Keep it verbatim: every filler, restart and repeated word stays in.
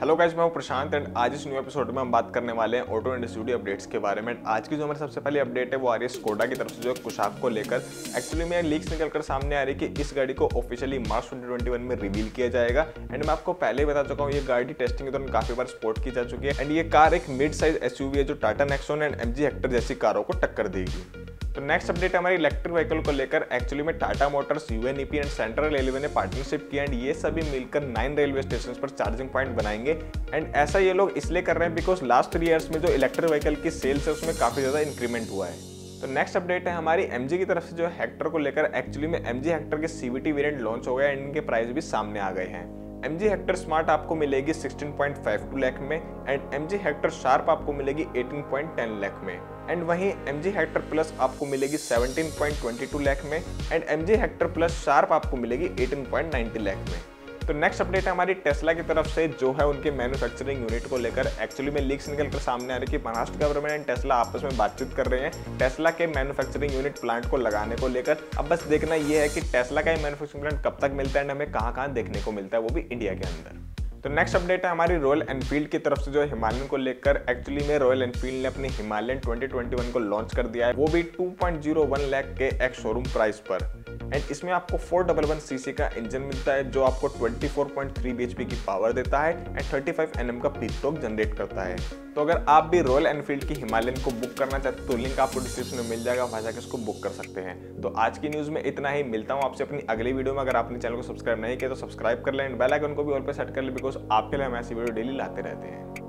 Hello guys, मैं हूं प्रशांत and आज इस न्यू एपिसोड में हम बात करने वाले हैं ऑटो इंडस्ट्री अपडेट्स के बारे में। आज की जो हमारे सबसे पहली अपडेट है वो आ रही है स्कोडा की तरफ से जो कुशाक को लेकर। एक्चुअली में लीक्स निकलकर सामने आ रही है कि इस गाड़ी को officially March twenty twenty one में रिवील किया जाएगा। एंड मैं आपको पहले ही बता चुका हूँ, ये गाड़ी टेस्टिंग के दौरान काफी बार स्पोर्ट की जा चुकी है एंड ये कार एक मिड साइज एसयूवी है जो Tata Nexon and MG Hector जैसी कारों को टक्कर देगी। तो नेक्स्ट अपडेट हमारी इलेक्ट्रिक व्हीकल को लेकर। एक्चुअली में Tata Motors, UNEP and central railway ने पार्टनरशिप किया एंड ये सभी मिलकर नाइन रेलवे स्टेशन पर चार्जिंग पॉइंट बनाएंगे। एंड ऐसा ये लोग इसलिए कर रहे हैं बिकॉज लास्ट थ्री ईयर्स में जो इलेक्ट्रिक व्हीकल की सेल्स है उसमें काफी ज्यादा इंक्रीमेंट हुआ है। तो नेक्स्ट अपडेट है हमारी एमजी की तरफ से जो हेक्टर को लेकर। एक्चुअली में एमजी हेक्टर के सीवीटी वेरिएंट लॉन्च हो गया एंड इनके प्राइस भी सामने आ गए हैं। एमजी हेक्टर स्मार्ट आपको मिलेगी सोलह पॉइंट बावन लाख में एंड एमजी हेक्टर शार्प आपको मिलेगी अठारह पॉइंट एक जीरो लाख में। एंड वहीं एमजी हेक्टर प्लस आपको मिलेगी सत्रह पॉइंट दो दो लाख में and MG Hector plus sharp आपको मिलेगी अठारह पॉइंट नौ जीरो लाख में। तो नेक्स्ट अपडेट हमारी टेस्ला की तरफ से जो है उनके मैन्युफैक्चरिंग यूनिट को लेकर। एक्चुअली में लीक्स निकल कर सामने आ रही है कि महाराष्ट्र गवर्नमेंट एंड टेस्ला आपस में बातचीत कर रहे हैं टेस्ला के मैन्युफैक्चरिंग यूनिट प्लांट को लगाने को लेकर। अब बस देखना यह है कि टेस्ला का मैन्युफैक्चरिंग प्लांट कब तक मिलता है एंड हमें कहाँ कहाँ देखने को मिलता है, वो भी इंडिया के अंदर। तो नेक्स्ट अपडेट है हमारी रॉयल एनफील्ड की तरफ से जो हिमालयन को लेकर। एक्चुअली में रॉयल एनफील्ड ने अपने हिमालयन ट्वेंटी ट्वेंटी वन को लॉन्च कर दिया है, वो भी two point zero one lakh के एक्स शोरूम प्राइस पर। एंड इसमें आपको फोर वन वन सीसी का इंजन मिलता है जो आपको twenty four point three BHP की पावर देता है एंड थर्टी फाइव एनएम का पीक टॉर्क जनरेट करता है। तो अगर आप भी रॉयल एनफील्ड की हिमालयन को बुक करना चाहते हो तो लिंक आपको डिस्क्रिप्शन में मिल जाएगा, वहां जाकर इसको बुक कर सकते हैं। तो आज की न्यूज में इतना ही, मिलता हूँ आपसे अपनी अगली वीडियो में। अगर आपने चैनल को सब्सक्राइब नहीं किया तो सब्सक्राइब कर लें एंड बेल आइकन को भी ऑल पे सेट कर लें बिकॉज आपके लिए हम ऐसी वीडियो डेली लाते रहते हैं।